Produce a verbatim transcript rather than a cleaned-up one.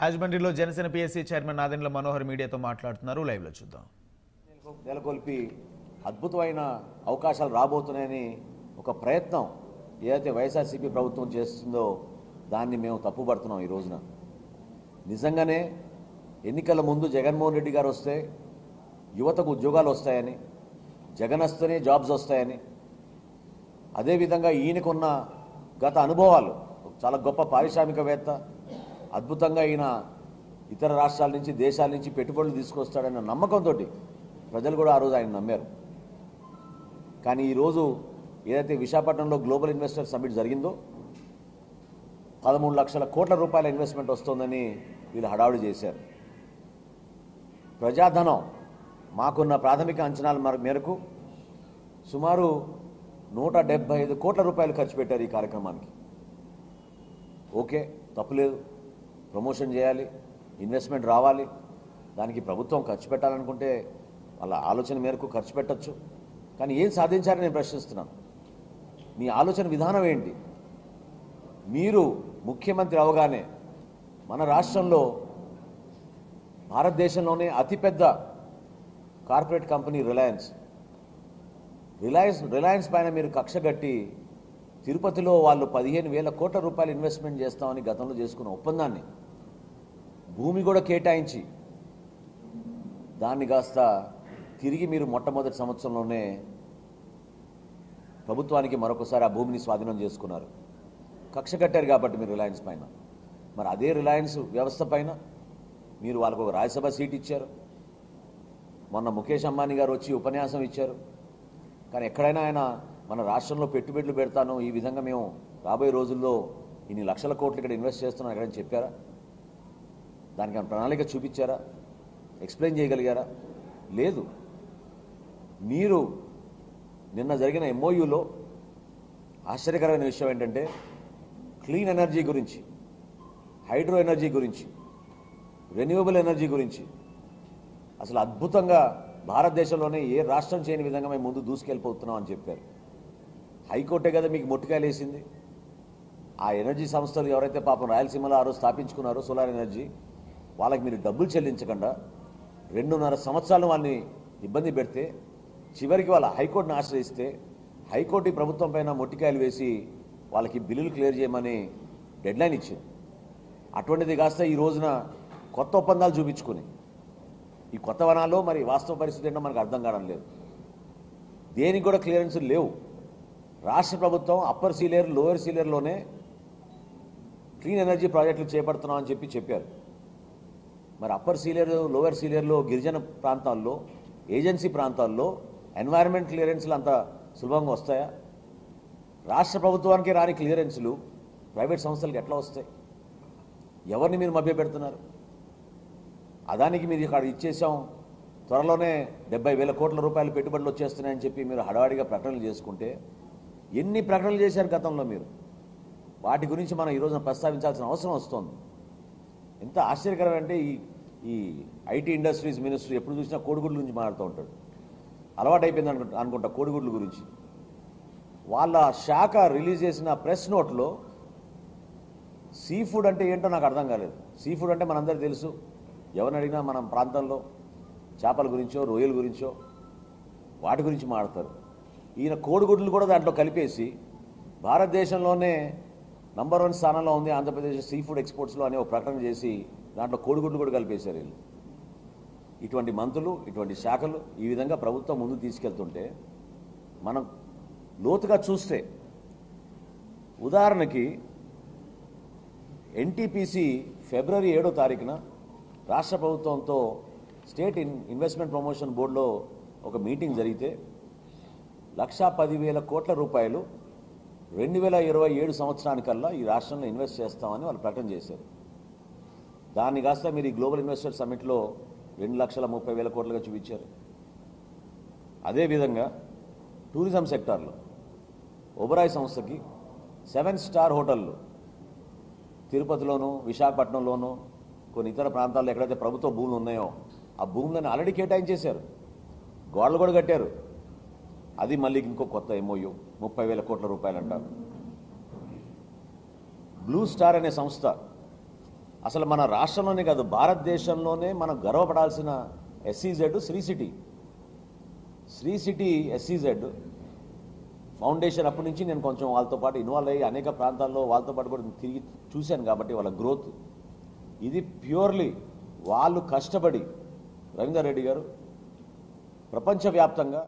రాజమండ్రిలో Janasena PSC chairman Nadendla Manohar మీడియాతో మాట్లాడుతున్నారు, లైవ్ లో చూద్దాం. నెలకొల్పి అద్భుతమైన అవకాశాలు రాబోతున్నాయని ఒక ప్రయత్నం ఏదైతే వైఎస్ఆర్సీపీ ప్రభుత్వం చేస్తుందో దాన్ని మేము తప్పుపడుతున్నాం. ఈ రోజున నిజంగానే ఎన్నికల ముందు జగన్మోహన్ రెడ్డి గారు వస్తే యువతకు ఉద్యోగాలు వస్తాయని, జగన్ వస్తేనే జాబ్స్ వస్తాయని, అదేవిధంగా ఈయనకున్న గత అనుభవాలు, చాలా గొప్ప పారిశ్రామికవేత్త, అద్భుతంగా ఈయన ఇతర రాష్ట్రాల నుంచి దేశాల నుంచి పెట్టుబడులు తీసుకొస్తాడన్న నమ్మకంతో ప్రజలు కూడా ఆ రోజు ఆయన నమ్మారు. కానీ ఈరోజు ఏదైతే విశాఖపట్నంలో గ్లోబల్ ఇన్వెస్టర్ సమ్మిట్ జరిగిందో పదమూడు లక్షల కోట్ల రూపాయల ఇన్వెస్ట్మెంట్ వస్తుందని వీళ్ళు హడావుడి చేశారు. ప్రజాధనం మాకున్న ప్రాథమిక అంచనాల మేరకు సుమారు నూట డెబ్బై ఐదు కోట్ల రూపాయలు ఖర్చు పెట్టారు ఈ కార్యక్రమానికి. ఓకే, తప్పులేదు, ప్రమోషన్ చేయాలి, ఇన్వెస్ట్మెంట్ రావాలి, దానికి ప్రభుత్వం ఖర్చు పెట్టాలనుకుంటే వాళ్ళ ఆలోచన మేరకు ఖర్చు పెట్టచ్చు. కానీ ఏం సాధించారని నేను ప్రశ్నిస్తున్నాను. మీ ఆలోచన విధానం ఏంటి? మీరు ముఖ్యమంత్రి అవగానే మన రాష్ట్రంలో భారతదేశంలోనే అతిపెద్ద corporate company Reliance Reliance Reliance పైన మీరు కక్ష కట్టి తిరుపతిలో వాళ్ళు పదిహేను వేల కోట్ల రూపాయలు ఇన్వెస్ట్మెంట్ చేస్తామని గతంలో చేసుకున్న ఒప్పందాన్ని, భూమి కూడా కేటాయించి దాన్ని కాస్త తిరిగి మీరు మొట్టమొదటి సంవత్సరంలోనే ప్రభుత్వానికి మరొకసారి ఆ భూమిని స్వాధీనం చేసుకున్నారు. కక్ష కట్టారు కాబట్టి మీరు రిలయన్స్ పైన. మరి అదే రిలయన్స్ వ్యవస్థ పైన మీరు వాళ్ళకు ఒక రాజ్యసభ సీట్ ఇచ్చారు. మొన్న ముఖేష్ అంబానీ గారు వచ్చి ఉపన్యాసం ఇచ్చారు. కానీ ఎక్కడైనా ఆయన మన రాష్ట్రంలో పెట్టుబడులు పెడతాను, ఈ విధంగా మేము రాబోయే రోజుల్లో ఇన్ని లక్షల కోట్లు ఇక్కడ ఇన్వెస్ట్ చేస్తున్నాం ఎక్కడైనా చెప్పారా? దానికి ప్రణాళిక చూపించారా? ఎక్స్ప్లెయిన్ చేయగలిగారా? లేదు. మీరు నిన్న జరిగిన ఎంఓయూలో ఆశ్చర్యకరమైన విషయం ఏంటంటే క్లీన్ ఎనర్జీ గురించి, హైడ్రో ఎనర్జీ గురించి, రెన్యూవబుల్ ఎనర్జీ గురించి అసలు అద్భుతంగా భారతదేశంలోనే ఏ రాష్ట్రం చేయని విధంగా మేము ముందు దూసుకెళ్ళిపోతున్నాం అని చెప్పారు. హైకోర్టే కదా మీకు మొట్టికాయలు వేసింది. ఆ ఎనర్జీ సంస్థలు ఎవరైతే పాపం రాయలసీమలో ఆరో స్థాపించుకున్నారో సోలార్ ఎనర్జీ, వాళ్ళకి మీరు డబ్బులు చెల్లించకుండా రెండున్నర సంవత్సరాలు వాళ్ళని ఇబ్బంది పెడితే చివరికి వాళ్ళ హైకోర్టును ఆశ్రయిస్తే హైకోర్టు ప్రభుత్వం పైన మొట్టికాయలు వేసి వాళ్ళకి బిల్లులు క్లియర్ చేయమని డెడ్లైన్ ఇచ్చింది. అటువంటిది కాస్త ఈ రోజున కొత్త ఒప్పందాలు చూపించుకుని ఈ కొత్త వనాల్లో మరి వాస్తవ పరిస్థితి ఏంటో మనకు అర్థం కావడం లేదు. దేనికి కూడా క్లియరెన్సులు లేవు. రాష్ట్ర ప్రభుత్వం అప్పర్ సీలేర్ లోయర్ సీలేర్లోనే క్లీన్ ఎనర్జీ ప్రాజెక్టులు చేపడుతున్నాం అని చెప్పి చెప్పారు. మరి అప్పర్ సీలేర్ లోయర్ సీలేర్లో గిరిజన ప్రాంతాల్లో ఏజెన్సీ ప్రాంతాల్లో ఎన్వైర్న్మెంట్ క్లియరెన్సులు అంత సులభంగా వస్తాయా? రాష్ట్ర ప్రభుత్వానికి రాని క్లియరెన్సులు ప్రైవేట్ సంస్థలకు ఎట్లా వస్తాయి? ఎవరిని మీరు మభ్యపెడుతున్నారు? అదానికి మీరు ఇక్కడ ఇచ్చేసాం, త్వరలోనే డెబ్బై వేల కోట్ల రూపాయలు పెట్టుబడులు వచ్చేస్తున్నాయని చెప్పి మీరు హడావిడిగా ప్రకటనలు చేసుకుంటే ఎన్ని ప్రకటనలు చేశారు గతంలో మీరు? వాటి గురించి మనం ఈరోజున ప్రస్తావించాల్సిన అవసరం వస్తుంది. ఎంత ఆశ్చర్యకరం అంటే ఈ ఈ ఐటీ ఇండస్ట్రీస్ మినిస్ట్రీ ఎప్పుడు చూసినా కోడిగుడ్ల గురించి మాట్లాడుతూ ఉంటాడు. అలవాటు అయిపోయింది అనుకుంటా అనుకుంటా కోడిగుడ్ల గురించి. వాళ్ళ శాఖ రిలీజ్ చేసిన ప్రెస్ నోట్లో సీ ఫుడ్ అంటే ఏంటో నాకు అర్థం కాలేదు. సీ ఫుడ్ అంటే మనందరికీ తెలుసు. ఎవరిని అడిగినా మన ప్రాంతంలో చేపల గురించో రొయ్యల గురించో వాటి గురించి మాట్లాడతారు. ఈయన కోడిగుడ్లు కూడా దాంట్లో కలిపేసి భారతదేశంలోనే నంబర్ వన్ స్థానంలో ఉంది ఆంధ్రప్రదేశ్ సీ ఫుడ్ ఎక్స్పోర్ట్స్లో అనే ఒక ప్రకటన చేసి దాంట్లో కోడిగుడ్లు కూడా కలిపేశారు వీళ్ళు. ఇటువంటి మంత్రులు, ఇటువంటి శాఖలు ఈ విధంగా ప్రభుత్వం ముందు తీసుకెళ్తుంటే మనం లోతుగా చూస్తే ఉదాహరణకి ఎన్టీపీసీ ఫిబ్రవరి ఏడో తారీఖున రాష్ట్ర ప్రభుత్వంతో స్టేట్ ఇన్ ఇన్వెస్ట్మెంట్ ప్రమోషన్ బోర్డులో ఒక మీటింగ్ జరిగితే లక్షా పదివేల కోట్ల రూపాయలు రెండు వేల ఇరవై ఏడు సంవత్సరానికల్లా ఈ రాష్ట్రంలో ఇన్వెస్ట్ చేస్తామని వాళ్ళు ప్రకటన చేశారు. దాన్ని కాస్త మీరు ఈ గ్లోబల్ ఇన్వెస్టర్ సమ్మిట్లో రెండు లక్షల ముప్పై వేల కోట్లుగా చూపించారు. అదేవిధంగా టూరిజం సెక్టార్లో ఒబరాయ్ సంస్థకి సెవెన్ స్టార్ హోటళ్ళు తిరుపతిలోనూ విశాఖపట్నంలోనూ కొన్ని ఇతర ప్రాంతాల్లో ఎక్కడైతే ప్రభుత్వ భూములు ఉన్నాయో ఆ భూములను ఆల్రెడీ కేటాయించేశారు. గోడలు కూడా కట్టారు. అది మళ్ళీ ఇంకో కొత్త ఎంఓయూ ముప్పై వేల కోట్ల రూపాయలు అంటారు. బ్లూ స్టార్ అనే సంస్థ అసలు మన రాష్ట్రంలోనే కాదు భారతదేశంలోనే మనం గర్వపడాల్సిన SEZ Sri city Sri city SEZ foundation అప్పటి నుంచి నేను కొంచెం వాళ్ళతో పాటు ఇన్వాల్వ్ అయ్యి అనేక ప్రాంతాల్లో వాళ్ళతో పాటు కూడా తిరిగి చూశాను కాబట్టి వాళ్ళ గ్రోత్ ఇది ప్యూర్లీ వాళ్ళు కష్టపడి రవీందర్ రెడ్డి గారు ప్రపంచవ్యాప్తంగా